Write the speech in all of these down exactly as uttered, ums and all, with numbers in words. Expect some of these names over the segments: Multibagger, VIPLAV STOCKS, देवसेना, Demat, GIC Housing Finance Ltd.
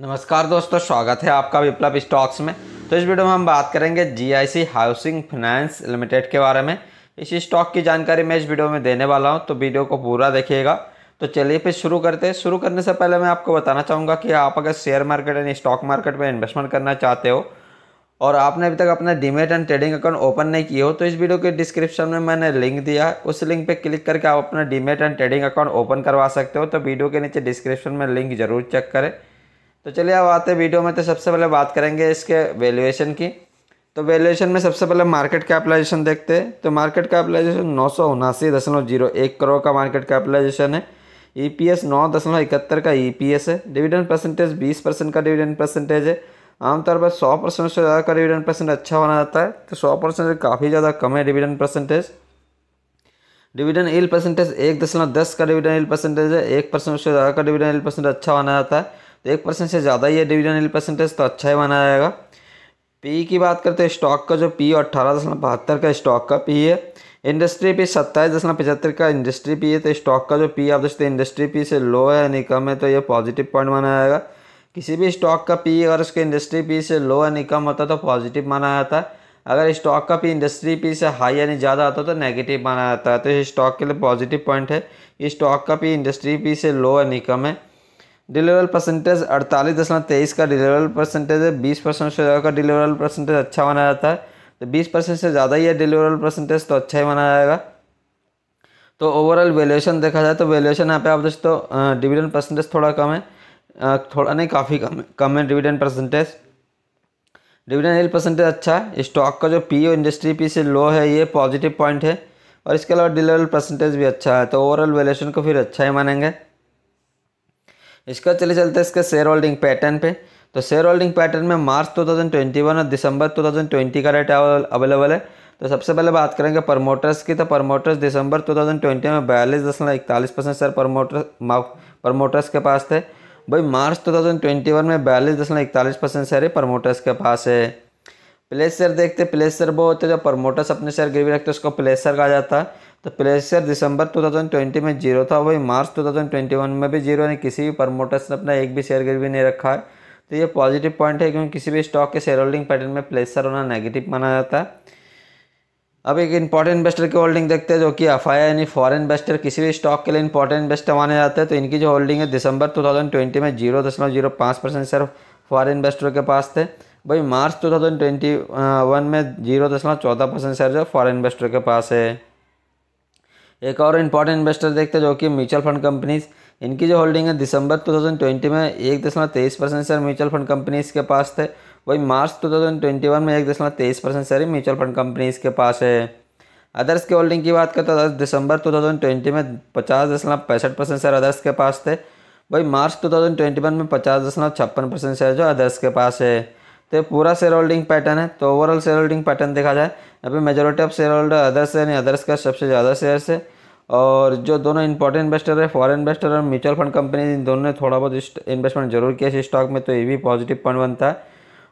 नमस्कार दोस्तों, स्वागत है आपका विप्लव स्टॉक्स में। तो इस वीडियो में हम बात करेंगे जीआईसी हाउसिंग फाइनेंस लिमिटेड के बारे में। इस स्टॉक की जानकारी मैं इस वीडियो में देने वाला हूं, तो वीडियो को पूरा देखिएगा। तो चलिए फिर शुरू करते हैं। शुरू करने से पहले मैं आपको बताना चाहूँगा कि आप अगर शेयर मार्केट यानी स्टॉक मार्केट में इन्वेस्टमेंट करना चाहते हो और आपने अभी तक अपना demat and trading account open नहीं किए हो, तो इस वीडियो के डिस्क्रिप्शन में मैंने लिंक दिया है, उस लिंक पे क्लिक करके आप अपना demat and trading account open करवा सकते हो। तो वीडियो के नीचे डिस्क्रिप्शन में लिंक जरूर चेक करें। तो चलिए अब आते हैं वीडियो में। तो सबसे पहले बात करेंगे इसके वैल्यूएशन की। तो वैल्यूएशन में सबसे पहले मार्केट कैपिटलाइजेशन देखते हैं। तो मार्केट कैपिटलाइजेशन नौ सौ उनासी दशमलव जीरो एक करोड़ का मार्केट कैपिटलाइजेशन है। ई पी एस नौ दशमलव इकहत्तर का ई पी एस है। डिविडेंड परसेंटेज बीस परसेंट का डिविडेंड परसेंटेज है। आमतौर पर सौ परसेंट से ज़्यादा का डिविडेंड परसेंट अच्छा बना जाता है, तो सौ परसेंट काफ़ी ज़्यादा कम है dividend percentage. Dividend yield percentage एक दशमलव दस का डिविडेंड यील्ड परसेंटेज है। एक परसेंट से ज़्यादा का डिविडेंड यील्ड परसेंट अच्छा बना जाता है, तो एक परसेंट से ज़्यादा ये डिविडेंड यील्ड परसेंटेज तो अच्छा ही माना जाएगा। पी की बात करते हैं स्टॉक का, जो पी अट्ठारह दशमलव बहत्तर का स्टॉक का पी है। इंडस्ट्री पी सत्ताईस दशमलव पचहत्तर का इंडस्ट्री पी है। तो स्टॉक का जो पी आप देखते हैं इंडस्ट्री पी से लो है यानी कम है, तो ये पॉजिटिव पॉइंट माना जाएगा। किसी भी स्टॉक का पी अगर उसके इंडस्ट्री पी से लो यानी कम होता है तो पॉजिटिव माना जाता है। अगर स्टॉक का पी इंडस्ट्री पी से हाई यानी ज़्यादा होता है तो नेगेटिव माना जाता है। तो इस स्टॉक के लिए पॉजिटिव पॉइंट है कि स्टॉक का पी इंडस्ट्री पी से लो यानी कम है। डिलीवरल परसेंटेज अड़तालीस दशमलव तेईस का डिलीवरल परसेंटेज है। बीस परसेंट से ज़्यादा का डिलीवरल परसेंटेज अच्छा माना जाता है, तो बीस परसेंट से ज़्यादा यह डिलीवरल परसेंटेज तो अच्छा ही माना जाएगा। तो ओवरऑल वैल्यूएशन देखा जाए तो वैल्यूएशन यहाँ पे आप दोस्तों डिविडेंड परसेंटेज थोड़ा कम है, थोड़ा नहीं काफ़ी कम कम है dividend percentage. Dividend yield percentage अच्छा है। स्टॉक का जो पी और इंडस्ट्री पी से लो है ये पॉजिटिव पॉइंट है, और इसके अलावा डिलीवरल परसेंटेज भी अच्छा है। तो ओवरऑल वैल्यूएशन को फिर अच्छा ही मानेंगे। इसका चले चलते हैं इसके शेयर होल्डिंग पैटर्न पे। तो शेयर होल्डिंग पैटर्न में मार्च दो हज़ार इक्कीस और दिसंबर दो हज़ार बीस का डेटा अवेलेबल है। तो सबसे पहले बात करेंगे प्रमोटर्स की। तो प्रमोटर्स दिसंबर दो हज़ार बीस में बयालीस दशमलव इकतालीस परसेंट शेयर प्रमोटर प्रमोटर्स के पास थे। भाई मार्च दो हज़ार इक्कीस में बयालीस दशमलव इकतालीस परसेंट शेयर प्रमोटर्स के पास है। प्लेसर देखते, प्लेसर वो होते हैं जब प्रमोटर्स अपने शेयर गिरवी रखते हैं उसको प्लेसर कहा जाता है। तो प्लेसर दिसंबर दो हज़ार बीस में जीरो था, वही मार्च दो हज़ार इक्कीस में भी जीरो, यानी किसी भी प्रमोटर्स ने अपना एक भी शेयर गिरवी नहीं रखा है। तो ये पॉजिटिव पॉइंट है, क्योंकि किसी भी स्टॉक के शेयर होल्डिंग पैटर्न में प्लेसर होना नेगेटिव माना जाता है। अब एक इंपॉर्टेंट इन्वेस्टर की होल्डिंग देखते हैं, जो कि एफ आई यानी फॉरेन इन्वेस्टर किसी भी स्टॉक के लिए इंपॉर्टेंट इन्वेस्टर माने जाते हैं। तो इनकी जो होल्डिंग है दिसंबर दो हज़ार बीस में जीरो दशमलव जीरो पाँच परसेंट शेयर फॉरेन इन्वेस्टर के पास थे। भाई मार्च दो हज़ार इक्कीस में जीरो दशमलव चौदह परसेंट शेयर जो फॉरेन इन्वेस्टर के पास है। एक और इम्पॉर्टेंट इन्वेस्टर देखते हैं, जो कि म्यूचुअल फंड कंपनीज। इनकी जो होल्डिंग है दिसंबर दो हज़ार बीस में एक दशमलव तेईस percent share mutual fund companies के पास थे। वही मार्च दो हज़ार इक्कीस में एक दशमलव तेईस percent share mutual fund companies के पास है। अदर्स की होल्डिंग की बात करते हैं, दिसंबर दो हज़ार बीस में पचास दशमलव पैंसठ परसेंट शेयर अदर्स के पास थे। वही मार्च दो हज़ार इक्कीस में पचास दशमलव छप्पन परसेंट शेयर जो अदर्स के पास है। तो पूरा शेयर होल्डिंग पैटर्न है। तो ओवरऑल शेयर होल्डिंग पैटर्न देखा जाए यहाँ पे majority of share holder others यानी अदर्स का सबसे ज़्यादा शेयर्स है, और जो दोनों इंपॉर्टेंट इन्वेस्टर है फॉरेन इन्वेस्टर और म्यूचुअल फंड कंपनी, इन दोनों ने थोड़ा बहुत इन्वेस्टमेंट जरूर किया इस स्टॉक में, तो ये भी पॉजिटिव पॉइंट बनता है।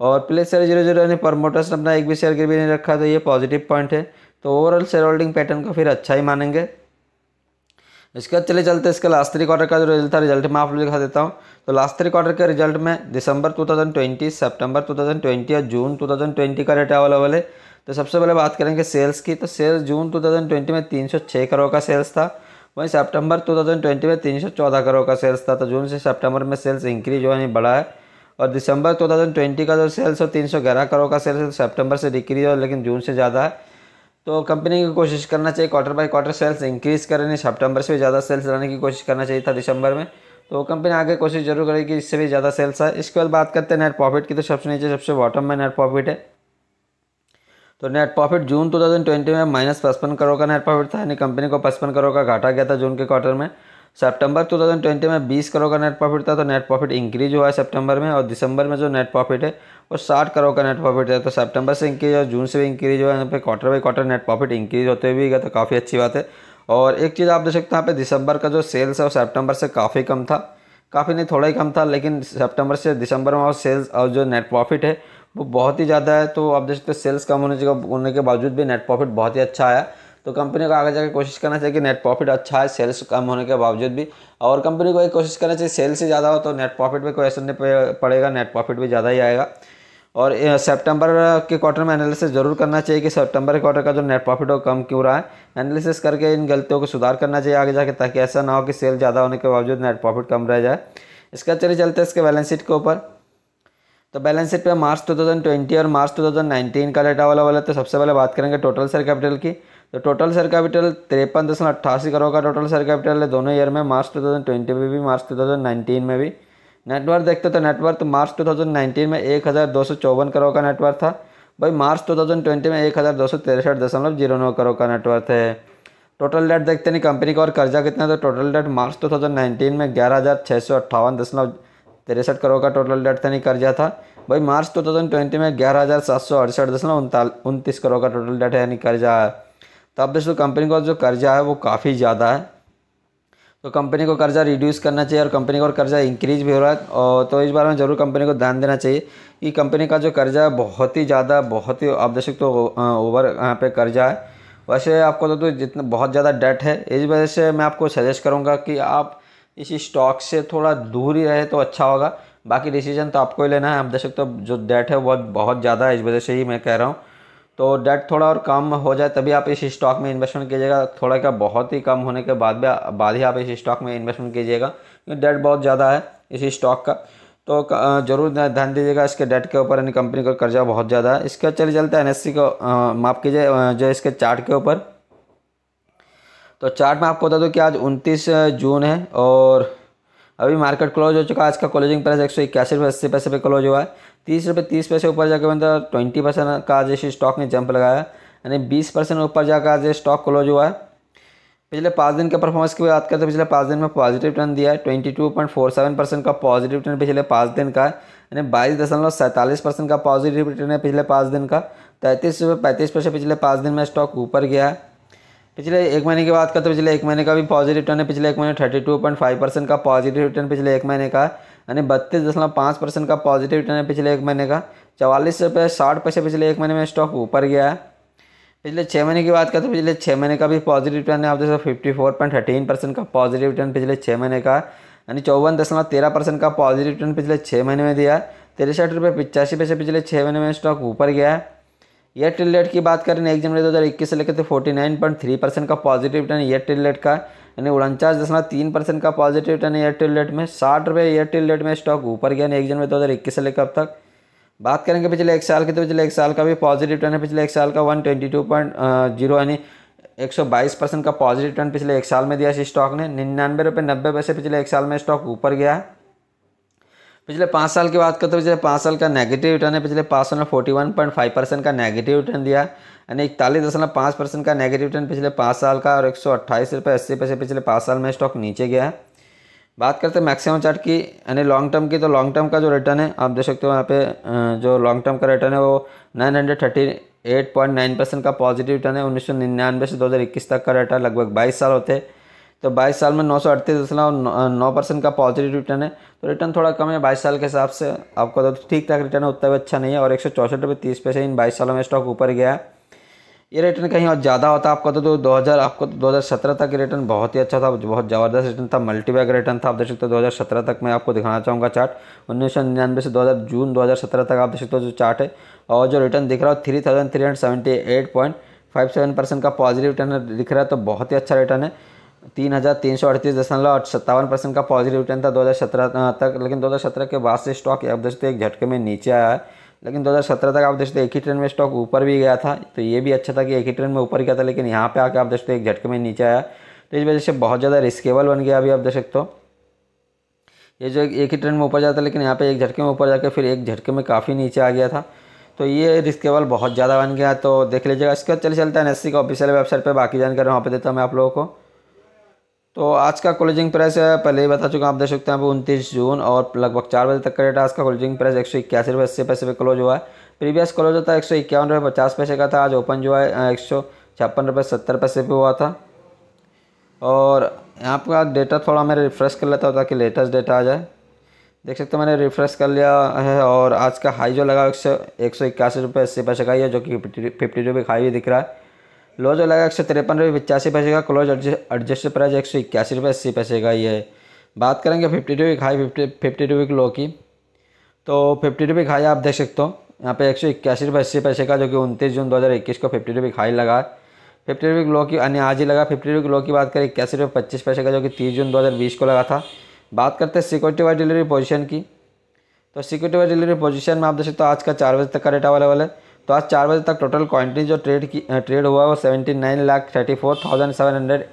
और प्लेस शेयर जीरो जीरो यानी प्रमोटर्स ने अपना एक भी शेयर गिरवी नहीं रखा, तो ये पॉजिटिव पॉइंट है। तो ओवरऑल शेयर होल्डिंग पैटर्न को फिर अच्छा ही मानेंगे। इसके चले चलते इसके लास्ट थ्री क्वार्टर का जो रिजल्ट था, रिजल्ट मैं आप लोग दिखा देता हूँ। तो लास्ट थ्री क्वार्टर के रिजल्ट में दिसंबर दो हज़ार बीस, सितंबर दो हज़ार बीस और जून दो हज़ार बीस का डेटा अवेलेबल है। तो सबसे पहले बात करेंगे सेल्स की। तो सेल्स जून दो हज़ार बीस में तीन सौ छह करोड़ का सेल्स था, वहीं सितंबर दो हज़ार बीस में तीन सौ चौदह करोड़ का सेल्स था। तो जून से सितंबर में सेल्स इंक्रीज हुआ यानी बढ़ा है। और दिसंबर दो हज़ार बीस का जो सेल्स हो तीन सौ ग्यारह करोड़ का सेल्स है, सितंबर से डिक्रीज हो लेकिन जून से ज़्यादा है। तो कंपनी की कोशिश करना चाहिए quarter by quarter sales increase करने, सितंबर से भी ज़्यादा सेल्स लाने की कोशिश करना चाहिए था दिसंबर में। तो कंपनी आगे कोशिश जरूर करेगी इससे भी ज़्यादा सेल्स आए। इसके बाद बात करते हैं नेट प्रॉफिट की। तो सबसे नीचे सबसे बॉटम में नेट प्रॉफिट है। तो नेट प्रॉफिट जून दो हज़ार बीस में माइनस पचपन करोड़ का नेट प्रॉफिट था, यानी कंपनी को पचपन करोड़ का घाटा गया था जून के क्वार्टर में। सितंबर दो हज़ार बीस में बीस करोड़ का नेट प्रॉफिट था, तो नेट प्रॉफिट इंक्रीज हुआ है सितंबर में। और दिसंबर में जो नेट प्रॉफिट है वो साठ करोड़ का नेट प्रॉफिट है, तो सितंबर से इंक्रीज और जून से भी इंक्रीज हुआ है। यहाँ पे quarter by quarter net profit increase होते हुए गया, तो काफ़ी अच्छी बात है। और एक चीज़ आप देख सकते हैं यहाँ पे दिसंबर का जो सेल्स है वो सितंबर से काफ़ी कम था, काफ़ी नहीं थोड़ा ही कम था, लेकिन सितंबर से दिसंबर में और सेल्स और जो नेट प्रॉफिट है वो बहुत ही ज़्यादा है। तो आप देख सकते हो सेल्स कम होने के होने के बावजूद भी नेट प्रॉफिट बहुत ही अच्छा आया। तो कंपनी को आगे जाकर कोशिश करना चाहिए कि नेट प्रॉफिट अच्छा है सेल्स कम होने के बावजूद भी, और कंपनी को ये कोशिश करना चाहिए सेल्स से ज़्यादा हो तो नेट प्रॉफिट में कोई असर नहीं पड़ेगा, नेट प्रॉफिट भी ज़्यादा ही आएगा। और सितंबर के क्वार्टर में एनालिसिस जरूर करना चाहिए कि सितंबर के क्वार्टर का जो नेट प्रॉफिट हो कम क्यों रहा है, एनालिसिस करके इन गलतियों को सुधार करना चाहिए आगे जाके, ताकि ऐसा ना हो कि सेल ज़्यादा होने के बावजूद नेट प्रॉफिट कम रह जाए। इसका चलिए चलते हैं इसके बैलेंस शीट के ऊपर। तो बैलेंस शीट पे मार्च दो हज़ार बीस और मार्च दो हज़ार उन्नीस का डाटा वाला वाला तो सबसे पहले बात करेंगे टोटल शेयर कैपिटल की। तो टोटल शेयर कैपिटल तिरपन दशमलव अट्ठासी करोड़ का टोटल शेयर कैपिटल है दोनों ईयर में, मार्च दो हज़ार बीस में भी मार्च दो हज़ार उन्नीस में भी। नेटवर्थ देखते तो नेटवर्थ मार्च दो हज़ार उन्नीस में एक हज़ार दो सौ चौवन करोड़ का नेटवर्थ था, भाई मार्च दो हज़ार बीस में एक हज़ार दो सौ तिरसठ दशमलव जीरो नौ करोड़ का नेटवर्थ है। टोटल डेट देखते नहीं कंपनी का और कर्जा कितना, तो टोटल डेट मार्च दो हज़ार उन्नीस में ग्यारह हज़ार छः सौ अट्ठावन दशमलव तिरसठ करोड़ का टोटल डेट था नहीं कर्जा था, भाई मार्च दो हज़ार बीस में ग्यारह हज़ार सात सौ अड़सठ दशमलव उनतीस करोड़ का टोटल डेट है यानी कर्जा है। तो आप दोस्तों कंपनी का जो कर्जा है वो काफ़ी ज़्यादा है, तो कंपनी को कर्जा रिड्यूस करना चाहिए और कंपनी का कर्जा इंक्रीज भी हो रहा है, और तो इस बारे में जरूर कंपनी को ध्यान देना चाहिए कि कंपनी का जो कर्जा है बहुत ही ज़्यादा बहुत ही आप देख सकते हो ओवर यहाँ पे कर्जा है। वैसे आपको तो, तो जितना बहुत ज़्यादा डेट है, इस वजह से मैं आपको सजेस्ट करूँगा कि आप इस स्टॉक से थोड़ा दूर ही रहे तो अच्छा होगा, बाकी डिसीजन तो आपको ही लेना है। आप देख सकते हो जो डेट है वह बहुत ज़्यादा है, इस वजह से ही मैं कह रहा हूँ तो डेट थोड़ा और कम हो जाए तभी आप इस स्टॉक में इन्वेस्टमेंट कीजिएगा, थोड़ा क्या बहुत ही कम होने के बाद भी बाद ही आप इस स्टॉक में इन्वेस्टमेंट कीजिएगा क्योंकि डेट बहुत ज़्यादा है इस स्टॉक का, तो जरूर ध्यान दीजिएगा इसके डेट के ऊपर, यानी कंपनी का कर्जा बहुत ज़्यादा है। इसके चले चलते एन एस सी को माफ़ कीजिए जो इसके चार्ट के ऊपर। तो चार्ट में आपको बता दूँ कि आज उनतीस जून है और अभी मार्केट क्लोज हो चुका है, आज का क्लोजिंग प्राइस एक सौ इक्यासी रुपये अस्सी पैसे पे क्लोज हुआ है, तीस रुपये तीस पैसे ऊपर जाकर मतलब ट्वेंटी परसेंट का आज इस स्टॉक ने जंप लगाया यानी बीस परसेंट ऊपर जाकर आज ये स्टॉक क्लोज हुआ है। पिछले पाँच दिन के परफॉर्मेंस की बात करें तो पिछले पाँच दिन में पॉजिटिव टर्न दिया है, twenty two point four seven percent का पॉजिटिव टर्न पिछले पाँच दिन का है, यानी बाईस दशमलव सैंतालीस परसेंट का पॉजिटिव टर्न है पिछले पाँच दिन का। तैंतीस रुपये पैंतीस पैसे पिछले पाँच दिन में स्टॉक ऊपर गया है। पिछले एक महीने की बात करते तो पिछले एक महीने का भी पॉजिटिव टर्न है, पिछले एक महीने thirty two point five percent का पॉजिटिव रिटर्न पिछले एक महीने का यानी बत्तीस दशमलव पाँच परसेंट का पॉजिटिव रिटर्न है पिछले एक महीने का। चवालीस रुपये साठ पैसे पिछले एक महीने में स्टॉक ऊपर गया है। पिछले छः महीने की बात करते तो पिछले छः महीने का भी पॉजिटिव रिटर्न है, आप जैसे fifty four point thirteen percent का पॉजिटिव रिटर्न पिछले छः महीने का यानी चौवन दशमलव तेरह परसेंट का पॉजिटिव रिटर्न पिछले छः महीने में दिया है। तिरसठ रुपये पचासी पैसे पिछले छः महीने में स्टॉक ऊपर गया है। ईयर टिल डेट की बात करें एक जनवरी दो हज़ार इक्कीस से लेकर तो forty nine point three percent का positive return year till date का यानी उनचास दशमलव तीन परसेंट का positive return year till date में। साठ रुपये ईयर टिल डेट में स्टॉक ऊपर गया एक जनवरी दो हज़ार इक्कीस से लेकर अब तक। बात करेंगे पिछले एक साल के तो पिछले एक साल का भी पॉजिटिव रिटर्न है, पिछले एक साल का one twenty two point zero यानी एक सौ बाईस परसेंट का पॉजिटिव रिटर्न पिछले एक साल में दिया इस स्टॉक ने। निन्यानवे रुपये नब्बे पैसे पिछले एक साल में स्टॉक ऊपर गया है। पिछले पाँच साल की बात करते तो पिछले पाँच साल का नेगेटिव रिटर्न है, पिछले पाँच साल में forty one point five percent का नेगेटिव रिटर्न दिया यानी इकतालीस दशमलव पाँच परसेंट का नेगेटिव रिटर्न पिछले पाँच साल का, और एक सौ अट्ठाईस रुपये अस्सी पैसे पिछले पाँच साल में स्टॉक नीचे गया है। बात करते हैं मैक्सिमम चार्ट की यानी लॉन्ग टर्म की, तो लॉन्ग टर्म का जो रिटर्न है आप देख सकते हो यहाँ पे जो लॉन्ग टर्म का रिटर्न है वो nine hundred thirty eight point nine percent का पॉजिटिव रिटर्न है। उन्नीस सौ निन्यानवे से दो हज़ार इक्कीस तक का रिटर्न लगभग बाईस साल होते हैं, तो बाईस साल में नौ सौ अड़तीस दशमलव नौ परसेंट का पॉजिटिव रिटर्न है, तो रिटर्न थोड़ा कम है बाईस साल के हिसाब से आपका, तो ठीक ठाक रिटर्न है उतना भी अच्छा नहीं है। और एक सौ चौंसठ रुपये तीस पैसे इन बाईस सालों में स्टॉक ऊपर गया है। ये रिटर्न कहीं और ज़्यादा होता आपका तो दो हज़ार आपको दो हज़ार सत्रह तक रिटर्न बहुत ही अच्छा था, बहुत ज़बरदस्त रिटर्न था, मल्टीबैग रिटर्न था। आप देख सकते हो दो हज़ार सत्रह तक मैं आपको दिखाना चाहूँगा चार्ट, उन्नीस सौ निन्यानवे से दो हज़ार जून दो हज़ार सत्रह तक आप देख सकते हो जो चार्ट है, और जो रिटर्न दिख रहा है three thousand three hundred seventy eight point five seven percent का पॉजिटिव रिटर्न दिख रहा है, तो बहुत ही अच्छा रिटर्न है। तीन हज़ार तीन सौ अड़तीस दशमलव सत्तावन परसेंट का पॉजिटिव रिटर्न था दो हज़ार सत्रह तक, लेकिन दो हज़ार सत्रह के बाद से स्टॉक आप देखते एक झटके में नीचे आया है, लेकिन दो हज़ार सत्रह तक आप देखते एक ही ट्रेन में स्टॉक ऊपर भी गया था, तो ये भी अच्छा था कि एक ही ट्रेन में ऊपर गया था, लेकिन यहाँ पे आके आप देखते एक झटके में नीचे आया, तो इस वजह से बहुत ज़्यादा रिस्केबल बन गया। अभी आप देख सकते हो ये जो एक ही ट्रेन में ऊपर जाता लेकिन यहाँ पर एक झटके में ऊपर जाकर फिर एक झटके में काफ़ी नीचे आ गया था, तो ये रिस्केबल बहुत ज़्यादा बन गया, तो देख लीजिएगा। इसके बाद चले चलता है एन एस सी का ऑफिशियल वेबसाइट पर, बाकी जानकारी वहाँ पर देता हूँ मैं आप लोगों को। तो आज का क्लोजिंग प्राइस पहले ही बता चुका हूँ, आप देख सकते हैं यहाँ पे उनतीस जून और लगभग चार बजे तक का रेट। आज का क्लोजिंग प्राइस एक सौ इक्यासी रुपये अस्सी पैसे पे क्लोज हुआ है। प्रीवियस क्लोज होता है एक सौ इक्यावन रुपये पचास पैसे का था, आज ओपन जो है एक सौ छप्पन रुपये सत्तर पैसे पे हुआ था। और यहाँ का डेटा थोड़ा मैं रिफ्रेश कर लेता हूँ ताकि लेटेस्ट डेटा आ जाए। देख सकते हो मैंने रिफ्रेश कर लिया है, और आज का हाई जो लगा एक सौ एक सौ इक्यासी रुपये अस्सी पैसे का ही है, जो कि फिफ्टी टू भी हाई भी दिख रहा है। लो जो लगा एक सौ तिरपन रुपये पचासी पैसे का, क्लोज एडजस्टेड प्राइस एक सौ इक्यासी रुपये अस्सी पैसे का। ये बात करेंगे fifty two week high fifty fifty two week low की, तो फिफ्टी टू वीक हाई आप देख सकते हो यहाँ पे एक सौ इक्यासी रुपये अस्सी पैसे का, जो कि उनतीस जून दो हज़ार इक्कीस को फिफ्टी टू वीक हाई लगा। फिफ्टी टू वीक लो की यानी आज ही लगा। फिफ्टी टू वीक लो की बात करें इक्यासी रुपये पच्चीस पैसे का, जो कि तीस जून दो हज़ार बीस को लगा था। बात करते हैं सिक्योरिटी वाइज डिलीवरी पोजीशन की, तो सिक्योरिटी वाइज डिलीवरी पोजीशन में आप देख सकते हो आज का चार बजे तक का रेट अवेलेबल है। तो आज चार बजे तक टोटल क्वान्टिटी जो ट्रेड की ट्रेड हुआ वो seventy nine lakh thirty four thousand seven hundred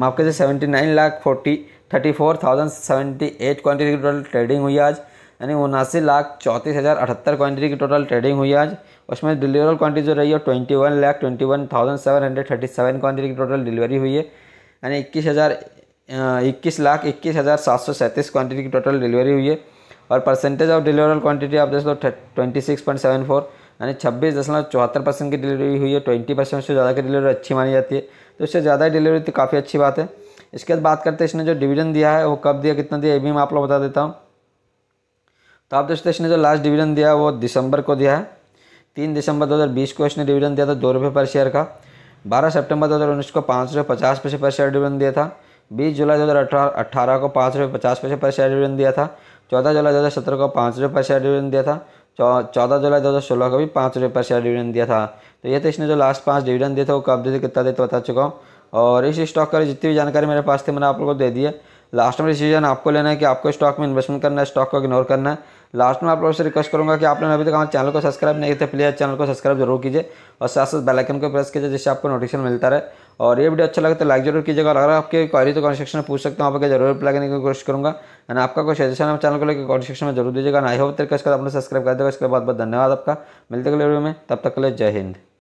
माफ कीजिए seventy nine lakh forty thirty four thousand seventy eight quantity की टोटल ट्रेडिंग हुई आज, यानी उनासी लाख चौंतीस हज़ार अठहत्तर क्वान्टिटी की टोटल ट्रेडिंग हुई आज। उसमें डिलीवरल क्वान्टिटी जो रही है twenty one lakh twenty one thousand seven hundred thirty seven quantity की टोटल डिलीवरी हुई है, यानी इक्कीस हज़ार इक्कीस लाख इक्कीस हज़ार सात सौ सैंतीस क्वान्टिटी की टोटल डिलीवरी हुई है। और परसेंटेज ऑफ डिलीवरल क्वान्टिटी आप देख लो twenty six point seven four यानी छब्बीस दशमलव चौहत्तर परसेंट की डिलीवरी हुई है। ट्वेंटी परसेंट से ज़्यादा की डिलीवरी अच्छी मानी जाती है, तो इससे ज़्यादा ही डिलीवरी तो काफ़ी अच्छी बात है। इसके बाद बात करते हैं इसने जो डिविडेंड दिया है वो कब दिया कितना दिया ये भी मैं आप लोग बता देता हूँ। तो आप दोस्तों इसने जो लास्ट डिविडेंड दिया है वो दिसंबर को दिया है, तीन दिसंबर दो हज़ार बीस को इसने डिविडेंड दिया था दो रुपये पर शेयर का। बारह सितंबर दो हज़ार उन्नीस को पाँच रुपये पचास पैसे पर शेयर डिविडेंड दिया था। बीस जुलाई दो हज़ार अठारह अट्ठारह को पाँच रुपये पचास पैसे पर शेयर डिविडेंड दिया था। चौदह जुलाई दो हज़ार सत्रह को पाँच रुपये पर शेयर डिविडेंड दिया था। चौदह जुलाई दो हज़ार सोलह को भी पाँच रुपये पर शेयर डिविडेंड दिया था। तो ये तो इसने जो लास्ट पाँच डिविडेंड दिए थे वो कब दिए थे कितना दिए तो बता चुका हूँ। और इस स्टॉक का जितनी भी जानकारी मेरे पास थी मैंने आप लोगों को दे दी है। लास्ट में डिसीजन आपको लेना है कि आपको स्टॉक में इन्वेस्टमेंट करना है, स्टॉक को इग्नोर करना है। लास्ट में आप लोगों से रिक्वेस्ट करूंगा कि आप लोगों ने अभी तक हमारे चैनल को सब्सक्राइब नहीं किया तो प्लीज़ चैनल को सब्सक्राइब जरूर कीजिए और साथ साथ बेल आइकन को प्रेस कीजिए जिससे आपको नोटिफिकेशन मिलता रहे। और ये वीडियो अच्छा लगे तो लाइक जरूर कीजिएगा। और अगर आपकी क्वारी तो कमेंट सेक्शन में पूछ सकते हो, आपको जरूर रिप्लाई करने की कोशिश करूँगा। एंड आपका कोई सजेशन हमारे चैनल को लेकर कमेंट सेक्शन में जरूर दीजिएगा। आई होप तरीके से आपने सब्सक्राइब कर देगा। इसके बाद बहुत धन्यवाद आपका, मिलते अगले वीडियो में, तब तक के लिए जय हिंद।